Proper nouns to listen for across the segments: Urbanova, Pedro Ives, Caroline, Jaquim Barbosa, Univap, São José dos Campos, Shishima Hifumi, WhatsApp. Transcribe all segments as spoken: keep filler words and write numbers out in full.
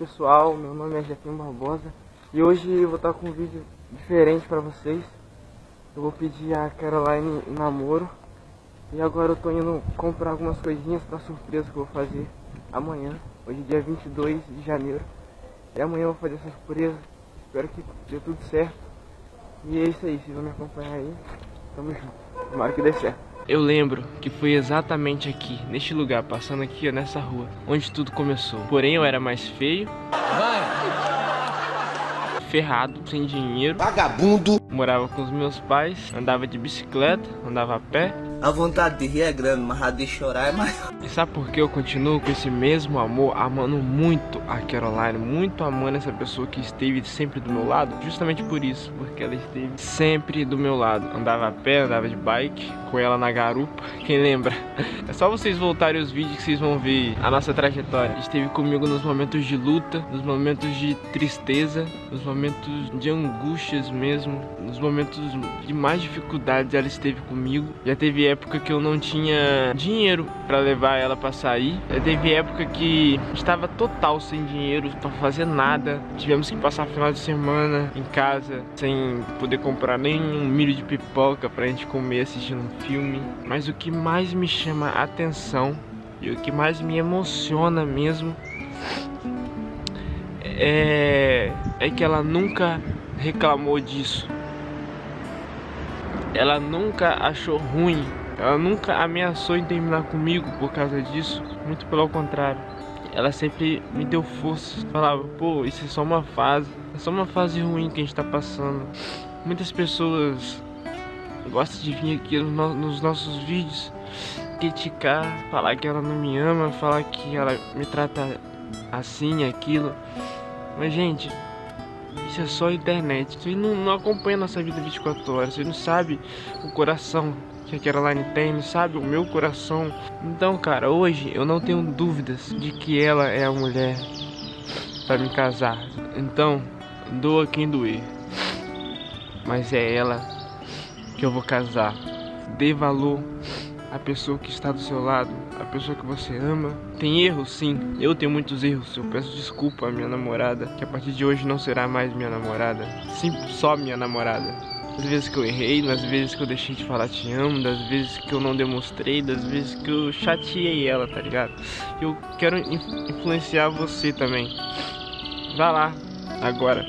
Pessoal, meu nome é Jaquim Barbosa e hoje eu vou estar com um vídeo diferente pra vocês. Eu vou pedir a Caroline em namoro e agora eu tô indo comprar algumas coisinhas pra surpresa que eu vou fazer amanhã. Hoje é dia vinte e dois de janeiro e amanhã eu vou fazer essa surpresa. Espero que dê tudo certo. E é isso aí, vocês vão me acompanhar aí. Tamo junto, tomara que dê certo. Eu lembro que foi exatamente aqui, neste lugar, passando aqui, ó, nessa rua, onde tudo começou. Porém, eu era mais feio, vai, ferrado, sem dinheiro, vagabundo. Morava com os meus pais, andava de bicicleta, andava a pé. A vontade de rir é grande, mas a de chorar é maior. E sabe por que eu continuo com esse mesmo amor, amando muito a Caroline, muito amando essa pessoa que esteve sempre do meu lado? Justamente por isso, porque ela esteve sempre do meu lado. Andava a pé, andava de bike, com ela na garupa, quem lembra? É só vocês voltarem os vídeos que vocês vão ver a nossa trajetória. Esteve comigo nos momentos de luta, nos momentos de tristeza, nos momentos de angústias mesmo, nos momentos de mais dificuldades ela esteve comigo. Já teve época que eu não tinha dinheiro pra levar ela pra sair. Já teve época que estava total sem dinheiro pra fazer nada. Tivemos que passar final de semana em casa sem poder comprar nem um milho de pipoca pra gente comer assistindo um filme. Mas o que mais me chama a atenção e o que mais me emociona mesmo é, é que ela nunca reclamou disso. Ela nunca achou ruim, ela nunca ameaçou em terminar comigo por causa disso, muito pelo contrário. Ela sempre me deu força, falava, pô, isso é só uma fase, é só uma fase ruim que a gente tá passando. Muitas pessoas gostam de vir aqui nos nossos vídeos, criticar, falar que ela não me ama, falar que ela me trata assim, aquilo. Mas, gente, isso é só internet, você não, não acompanha nossa vida vinte e quatro horas, você não sabe o coração que a Caroline tem, não sabe o meu coração. Então, cara, hoje eu não tenho dúvidas de que ela é a mulher pra me casar. Então, doa quem doer, mas é ela que eu vou casar. Dê valor à pessoa que está do seu lado, a pessoa que você ama. Tem erros, sim. Eu tenho muitos erros. Eu peço desculpa à minha namorada, que a partir de hoje não será mais minha namorada. Sim, só minha namorada. Das vezes que eu errei, das vezes que eu deixei de falar te amo, das vezes que eu não demonstrei, das vezes que eu chateei ela, tá ligado? Eu quero influenciar você também. Vá lá, agora,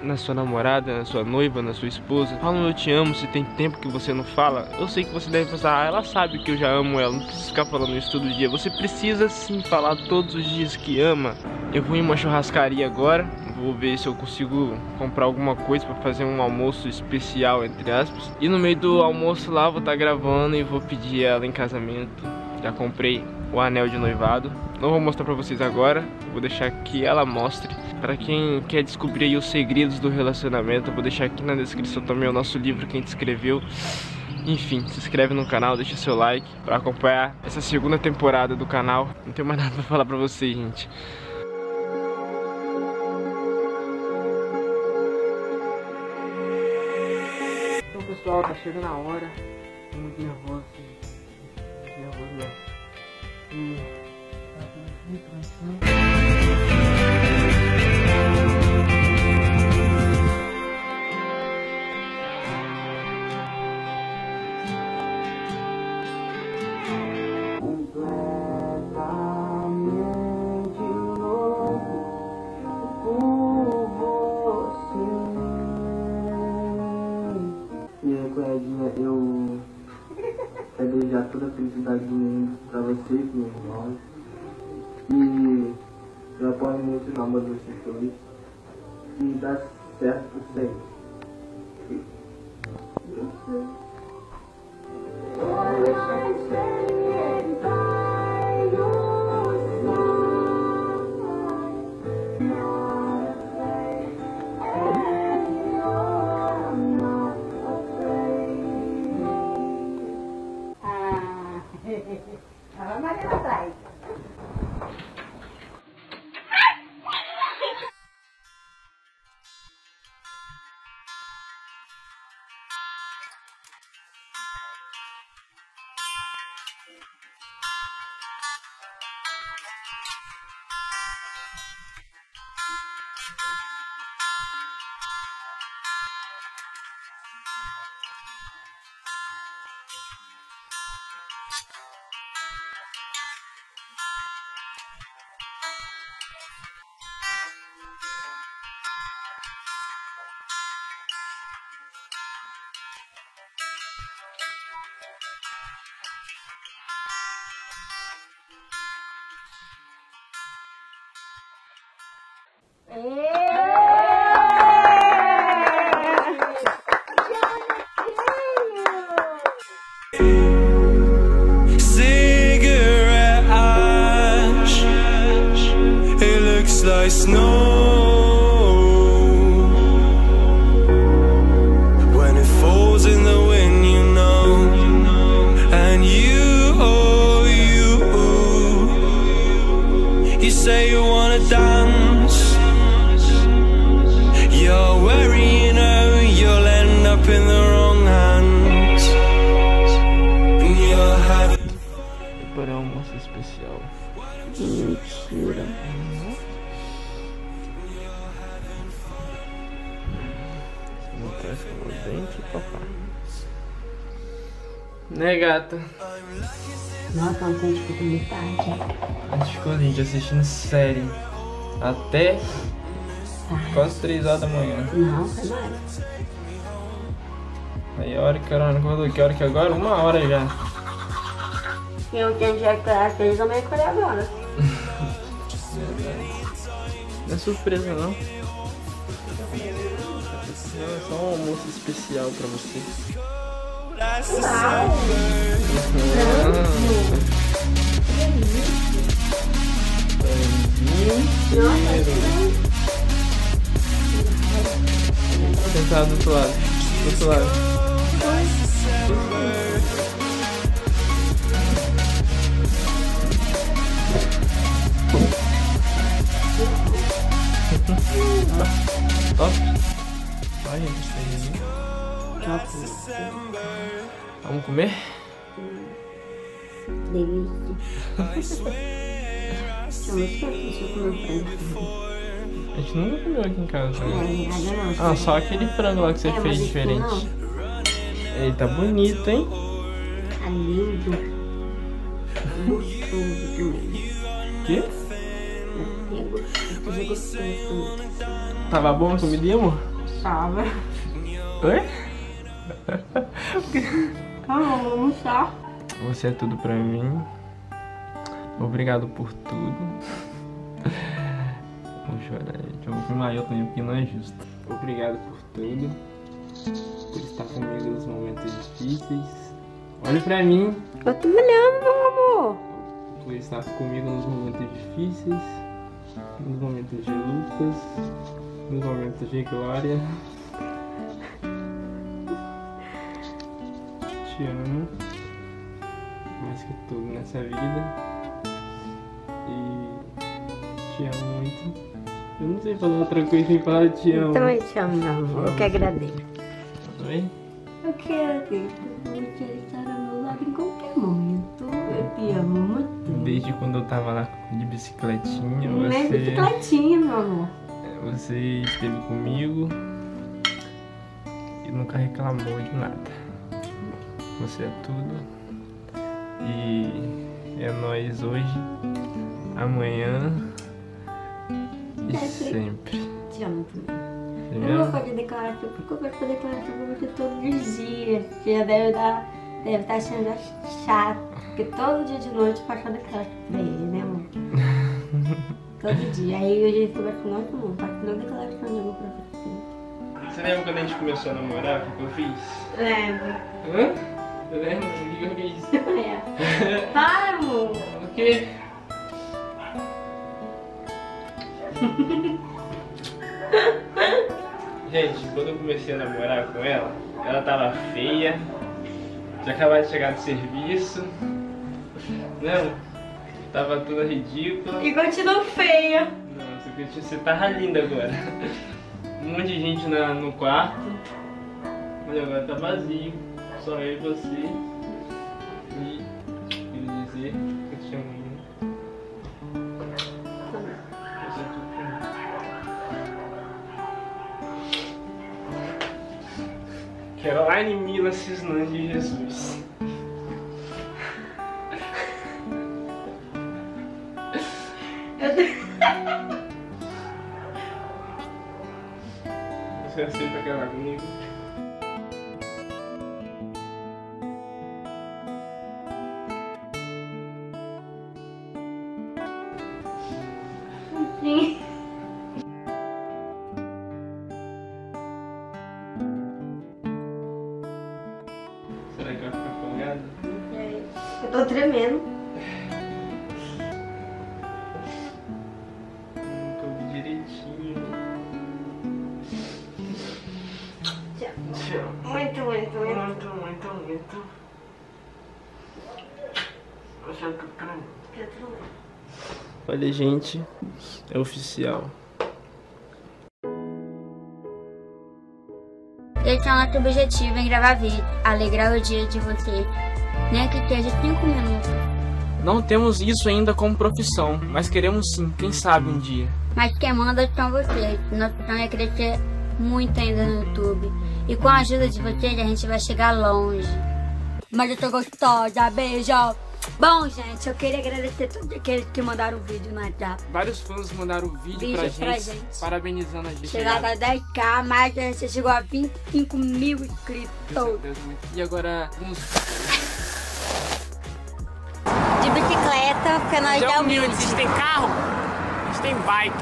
na sua namorada, na sua noiva, na sua esposa. Fala um eu te amo, se tem tempo que você não fala. Eu sei que você deve pensar, ah, ela sabe que eu já amo ela, não precisa ficar falando isso todo dia. Você precisa sim falar todos os dias que ama. Eu vou em uma churrascaria agora, vou ver se eu consigo comprar alguma coisa pra fazer um almoço especial, entre aspas. E no meio do almoço lá, vou estar gravando e vou pedir ela em casamento. Já comprei o anel de noivado. Não vou mostrar pra vocês agora, vou deixar que ela mostre. Pra quem quer descobrir aí os segredos do relacionamento, eu vou deixar aqui na descrição também o nosso livro que a gente escreveu. Enfim, se inscreve no canal, deixa seu like pra acompanhar essa segunda temporada do canal. Não tenho mais nada pra falar pra vocês, gente. Então, pessoal, tá chegando a hora. Tô muito nervoso. Tô muito nervoso, né? E tá tudo muito prontinho. Eu quero desejar toda a felicidade do mundo pra vocês, meus irmãos. E eu apoio muito o amor de vocês todos. E dá certo sempre. Cigarette ash, it looks like snow when it falls in the wind, you know. And you, oh you, you say you wanna dance. Para o almoço especial. Mentira. Você não quer escovar o dente, papai? Né, gata? Nossa, a gente ficou muito tarde. A gente ficou, gente, assistindo série até tarde. Quase três horas da manhã. Não, foi mais. Aí a hora que Caroline acordou, que hora que agora? Uma hora já. Eu tenho que acordar às três da manhã e acordar agora. Não é surpresa, não. É só um almoço especial pra você. Uau! Nossa! Sentado do outro lado. Do outro lado. Top! Olha isso aí, né? Vamos comer? Delícia! A gente nunca comeu aqui em casa. Né? Ah, só aquele frango lá que você fez diferente. Ele tá bonito, hein? Tá lindo! Gostoso também. Que? Tava bom a comida, amor? Tava. Oi? Calma, vamos lá. Você é tudo pra mim. Obrigado por tudo. Vou chorar, gente. Eu vou filmar eu também, porque não é justo. Obrigado por tudo. Por estar comigo nos momentos difíceis. Olha pra mim. Eu tô olhando, meu amor. Por estar comigo nos momentos difíceis. Nos momentos de lutas, nos momentos de glória. Te amo mais que tudo nessa vida. E te amo muito. Eu não sei falar tranquilo sem falar te amo. Então eu te amo, meu amor. Eu que agradeço. Tá bem? Eu que agradeço. Eu quero estar ao meu lado em qualquer momento. Eu te amo muito. Desde quando eu tava lá de bicicletinha, você... Nem bicicletinha, meu amor. Você esteve comigo e nunca reclamou de nada. Você é tudo. E é nóis hoje, amanhã e sempre. sempre. Te amo também. Eu não vou poder declarar tudo, porque eu vou poder declarar tudo todos os dias. Você já deve dar, deve estar achando chato. Porque todo dia de noite passava declarar pra ele, né, amor? Todo dia. Aí hoje ele falou, não, amor, não declarar pra mim, pra você. Você lembra quando a gente começou a namorar, o que eu fiz? Lembro. Hã? Eu lembro o que eu fiz. É. Para, amor! O quê? Gente, quando eu comecei a namorar com ela, ela tava feia. Já acabava de chegar do serviço. Não, tava toda ridícula. E continua feia. Não, você tava linda agora. Um monte de gente na, no quarto. Mas agora tá vazio. Só eu e você. E quero dizer que eu te amo muito. Caroline Mila Cisnãs de Jesus. Você aceita que ela comigo? Sim. Tô tremendo. Nunca ouvi direitinho. Tchau. Tchau. Muito, muito, muito. Muito, muito, muito. Você é tremendo. Eu tremendo. Olha, gente, é oficial. Esse é o nosso objetivo em gravar vídeo, alegrar o dia de vocês, nem que seja cinco minutos. Não temos isso ainda como profissão, mas queremos sim, quem sabe um dia. Mas quem manda são vocês, nosso sonho é crescer muito ainda no YouTube. E com a ajuda de vocês a gente vai chegar longe. Mas eu tô gostosa, beijo! Bom, gente, eu queria agradecer a todos aqueles que mandaram o vídeo no WhatsApp. Vários fãs mandaram o vídeo, vídeo pra, gente, pra gente, parabenizando a gente. Chegava a dez mil, mas a gente chegou a vinte e cinco mil inscritos. Deus, Deus, e agora, vamos... De bicicleta, porque nós já humildes. Vocês têm carro? A gente tem bike.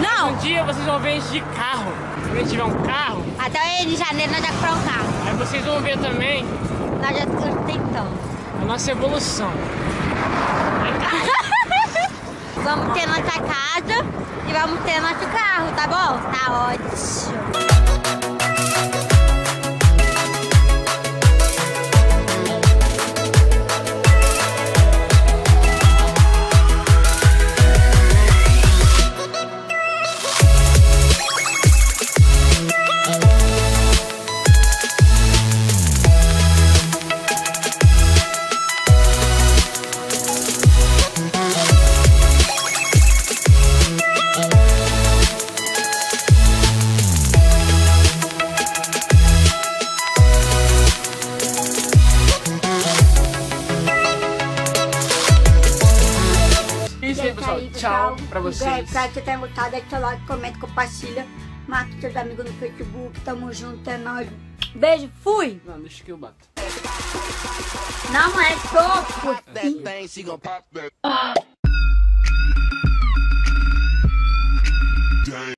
Não! Mas um dia vocês vão ver a gente de carro. Se a gente tiver um carro... Até em janeiro nós já compramos um carro. Aí vocês vão ver também... Nós já tentamos. A nossa evolução. Vamos ter nossa casa e vamos ter nosso carro, tá bom? Tá ótimo. Tchau pra vocês. É, pra você ter gostado, deixa seu like, comenta, compartilha. Marca seus amigos no Facebook. Tamo junto, é nóis. Beijo, fui! Não, deixa que eu bato. Não é pouco.